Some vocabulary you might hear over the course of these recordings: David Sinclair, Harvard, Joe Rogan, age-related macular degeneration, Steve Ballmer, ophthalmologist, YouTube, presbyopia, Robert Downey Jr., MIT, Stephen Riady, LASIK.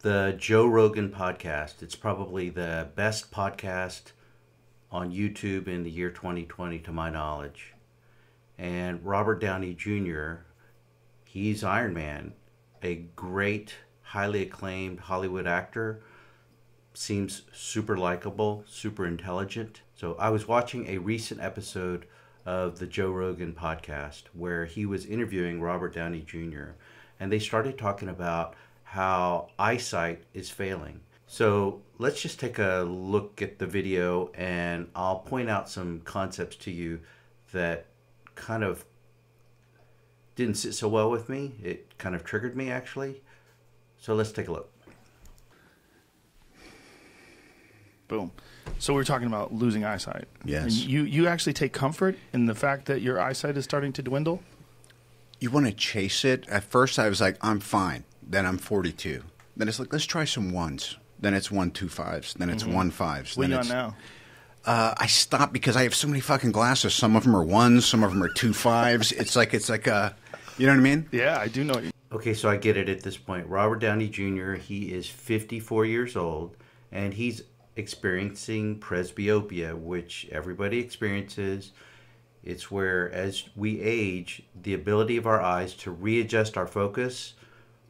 the Joe Rogan podcast. It's probably the best podcast on YouTube in the year 2020 to my knowledge. And Robert Downey Jr., he's Iron Man, a great, highly acclaimed Hollywood actor. Seems super likable, super intelligent. So I was watching a recent episode of the Joe Rogan podcast where he was interviewing Robert Downey Jr. And they started talking about how eyesight is failing. So let's just take a look at the video and I'll point out some concepts to you that kind of didn't sit so well with me. It kind of triggered me actually. So let's take a look. Boom. So we're talking about losing eyesight. Yes. And you actually take comfort in the fact that your eyesight is starting to dwindle? You want to chase it. At first I was like, I'm fine. Then I'm 42. Then it's like, let's try some ones. Then it's 1 2 5s. Then it's 1 5s. What are you on now? I stopped because I have so many fucking glasses. Some of them are 1s. Some of them are 2 5s. It's like a, you know what I mean? Yeah, I do know what you mean. Okay, so I get it at this point. Robert Downey Jr., he is 54 years old, and he's experiencing presbyopia, which everybody experiences. It's where, as we age, the ability of our eyes to readjust our focus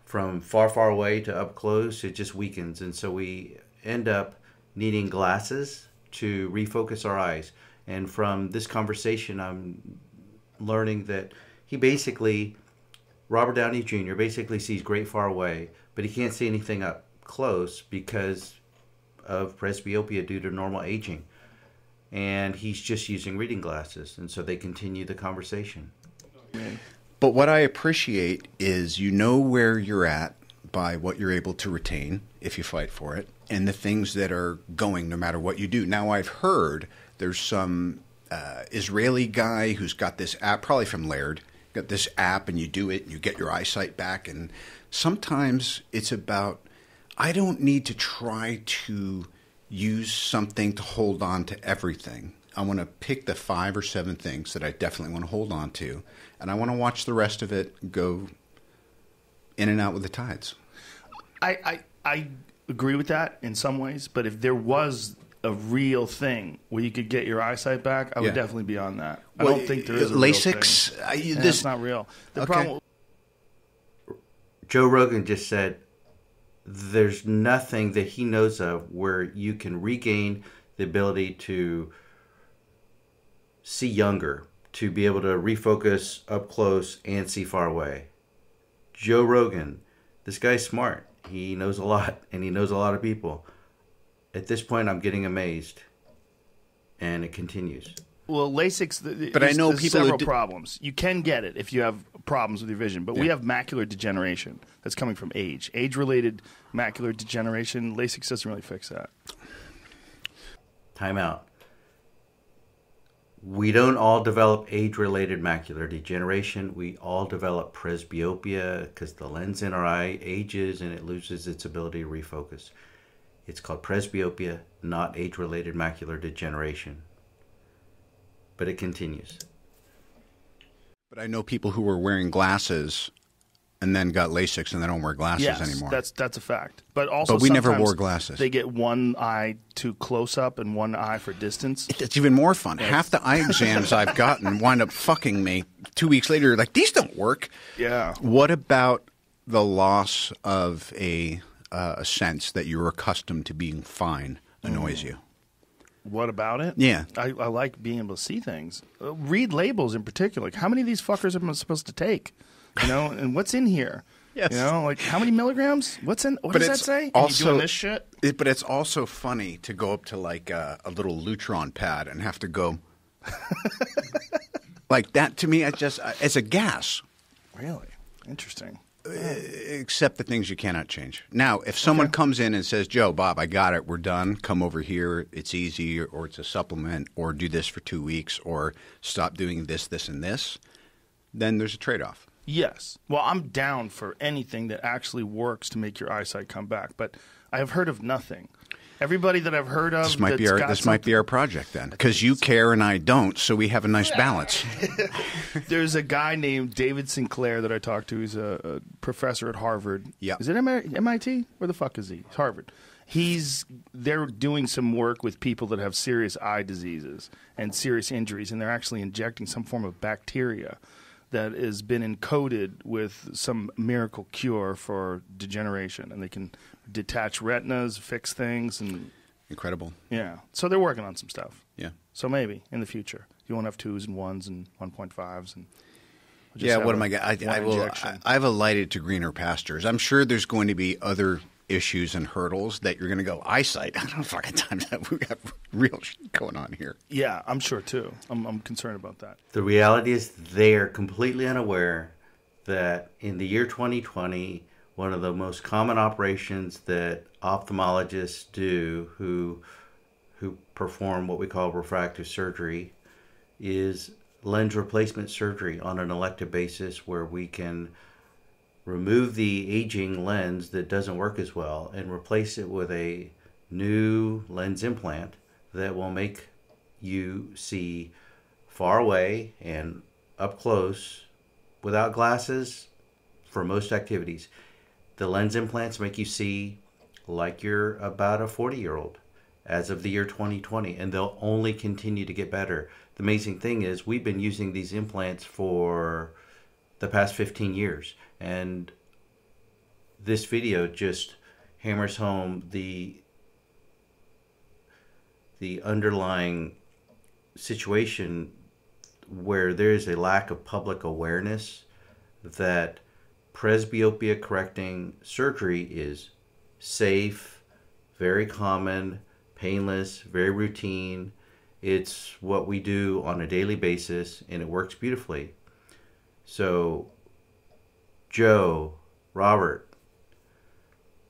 from far, far away to up close, it just weakens. And so we end up needing glasses to refocus our eyes. And from this conversation, I'm learning that Robert Downey Jr. basically sees great far away, but he can't see anything up close because of presbyopia due to normal aging. And he's just using reading glasses. And so they continue the conversation. But what I appreciate is you know where you're at by what you're able to retain if you fight for it, and the things that are going no matter what you do. Now, I've heard there's some Israeli guy who's got this app, probably from Laird, got this app, and you do it and you get your eyesight back. And sometimes it's about, I don't need to try to use something to hold on to everything. I want to pick the 5 or 7 things that I definitely want to hold on to, and I want to watch the rest of it go in and out with the tides. I agree with that in some ways, but if there was a real thing where you could get your eyesight back, I would definitely be on that. Well, I don't think there is a LASIK's, real thing. That's not real. The problem. Joe Rogan just said there's nothing that he knows of where you can regain the ability to see younger, to be able to refocus up close and see far away. Joe Rogan, this guy's smart. He knows a lot, and he knows a lot of people. At this point, I'm getting amazed, and it continues. Well, LASIK's but I know people several problems. You can get it if you have problems with your vision, but we have macular degeneration that's coming from age. Age-related macular degeneration, LASIK doesn't really fix that. Time out. We don't all develop age-related macular degeneration. We all develop presbyopia because the lens in our eye ages and it loses its ability to refocus. It's called presbyopia, not age-related macular degeneration. But it continues. But I know people who were wearing glasses and then got LASIK and they don't wear glasses anymore. That's a fact. But also, but we never wore glasses. They get one eye to close up and one eye for distance. It's even more fun. Yes. Half the eye exams I've gotten wind up fucking me 2 weeks later. Like, these don't work. Yeah. What about the loss of a sense that you're accustomed to being fine annoys you? What about it? Yeah. I like being able to see things. Read labels in particular. Like, how many of these fuckers am I supposed to take? You know, and what's in here? Yes. You know, like, how many milligrams? What's in? What does that say? Also, you doing this shit? But it's also funny to go up to like a little Lutron pad and have to go like that. To me, it's a gas. Really interesting. Except the things you cannot change. Now, if someone comes in and says, "Joe, Bob, I got it. We're done. Come over here. It's easy, or it's a supplement, or do this for 2 weeks, or stop doing this, this, and this," then there's a trade-off. Yes. Well, I'm down for anything that actually works to make your eyesight come back, but I have heard of nothing. Everybody that I've heard of. This might be our project then, because you care and I don't, so we have a nice balance. There's a guy named David Sinclair that I talked to. He's a professor at Harvard. Yeah, is it MIT? Where the fuck is he? It's Harvard. They're doing some work with people that have serious eye diseases and serious injuries, and they're actually injecting some form of bacteria that has been encoded with some miracle cure for degeneration, and they can detach retinas, fix things, and incredible. Yeah, so they're working on some stuff. Yeah, so maybe in the future you won't have 2s and 1s and 1.5s and. We'll just I've alighted to greener pastures. I'm sure there's going to be other issues and hurdles that you're going to go, eyesight, I don't have fucking time to have, we got real shit going on here. Yeah, I'm sure too. I'm concerned about that. The reality is they're completely unaware that in the year 2020, one of the most common operations that ophthalmologists do who perform what we call refractive surgery is lens replacement surgery on an elective basis, where we can remove the aging lens that doesn't work as well and replace it with a new lens implant that will make you see far away and up close without glasses for most activities. The lens implants make you see like you're about a 40-year-old as of the year 2020, and they'll only continue to get better. The amazing thing is we've been using these implants for the past 15 years. And this video just hammers home the underlying situation where there is a lack of public awareness that presbyopia correcting surgery is safe, very common, painless, very routine. It's what we do on a daily basis, and it works beautifully. So Joe, Robert,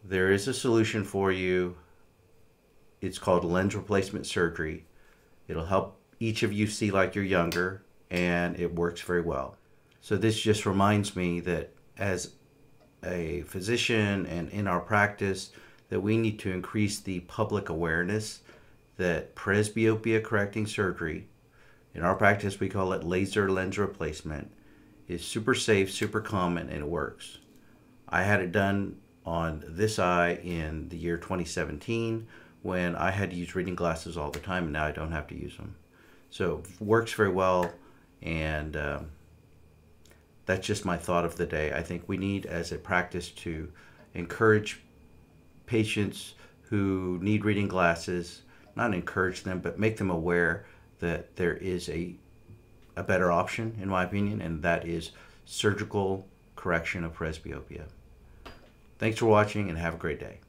there is a solution for you. It's called lens replacement surgery. It'll help each of you see like you're younger, and it works very well. So this just reminds me that as a physician and in our practice, that we need to increase the public awareness that presbyopia correcting surgery, in our practice we call it laser lens replacement, is super safe, super common, and it works. I had it done on this eye in the year 2017 when I had to use reading glasses all the time, and now I don't have to use them. So it works very well, and that's just my thought of the day. I think we need, as a practice, to encourage patients who need reading glasses, not encourage them, but make them aware that there is a better option, in my opinion, and that is surgical correction of presbyopia. Thanks for watching, and have a great day.